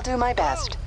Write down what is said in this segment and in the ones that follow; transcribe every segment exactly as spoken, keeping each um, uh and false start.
I'll do my best.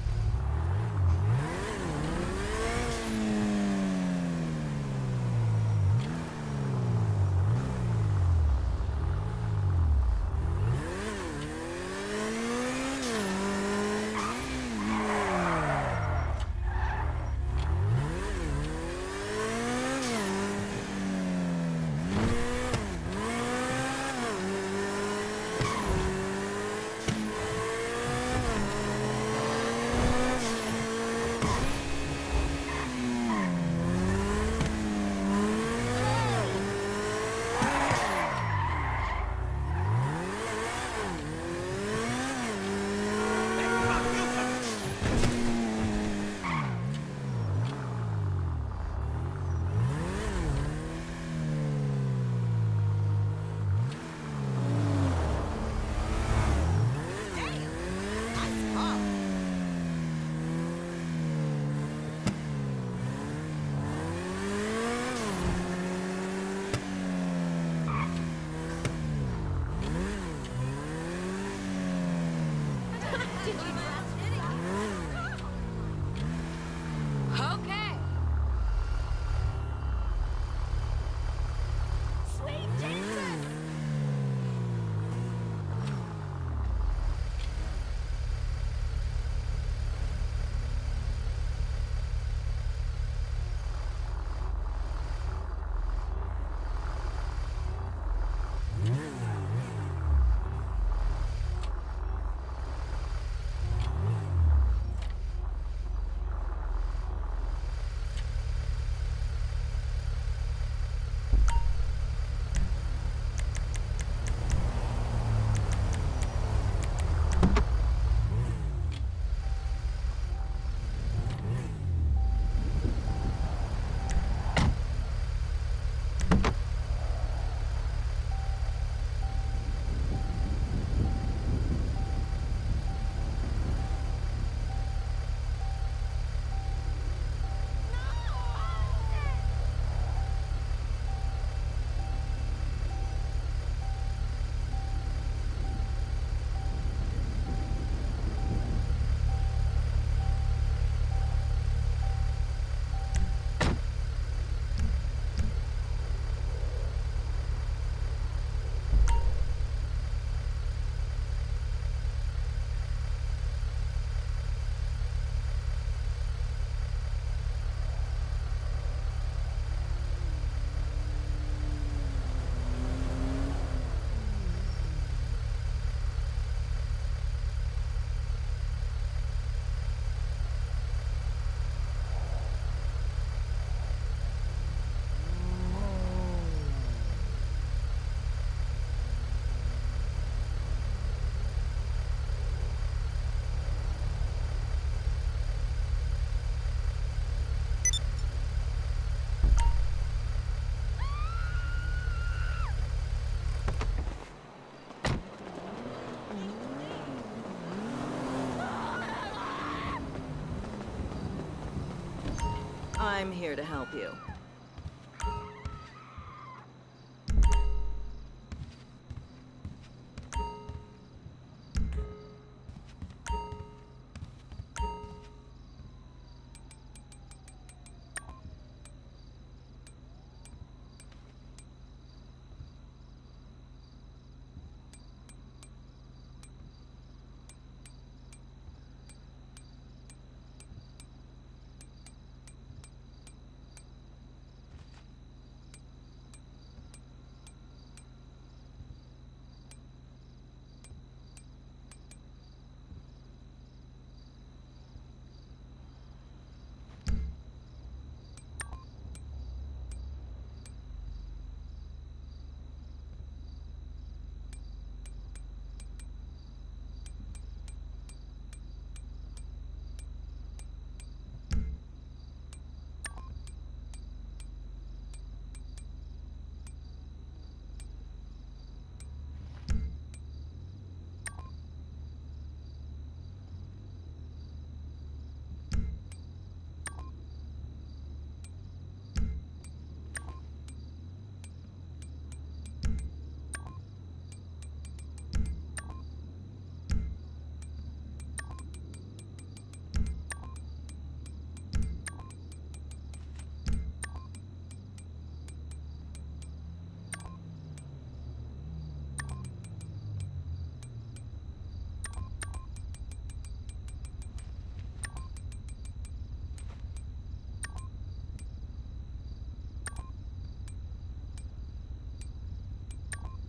I'm here to help you.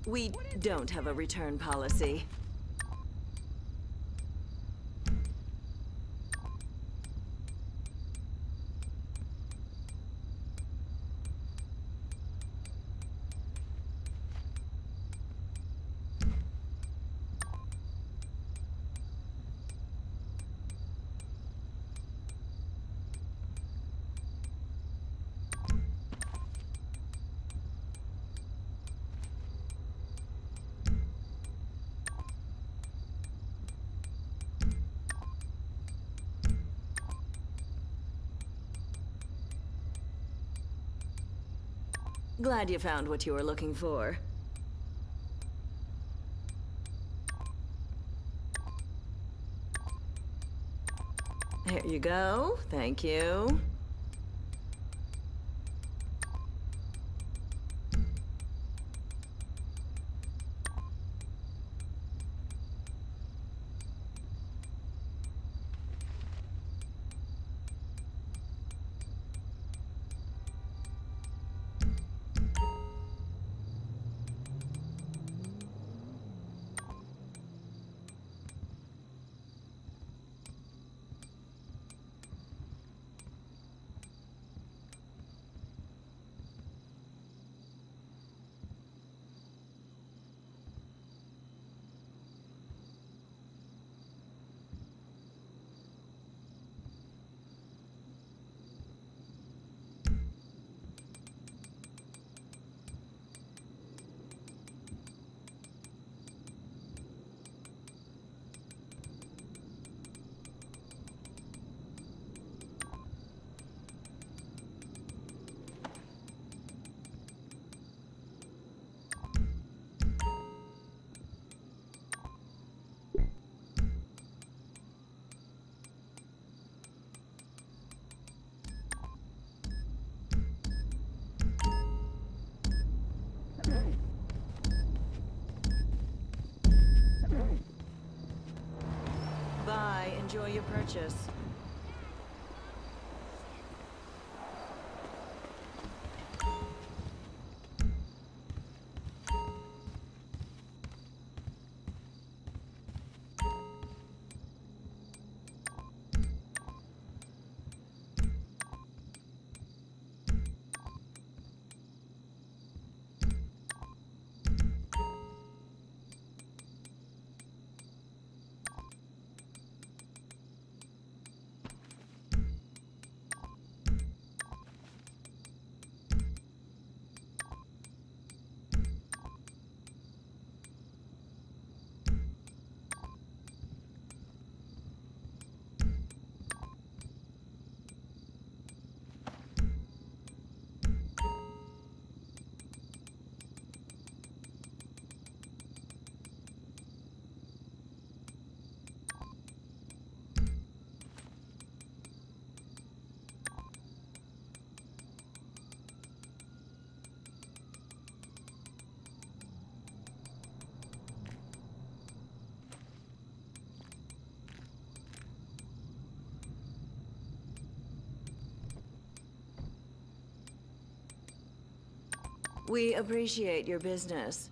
We don't have a return policy. Glad you found what you were looking for. Here you go. Thank you. Enjoy your purchase. We appreciate your business.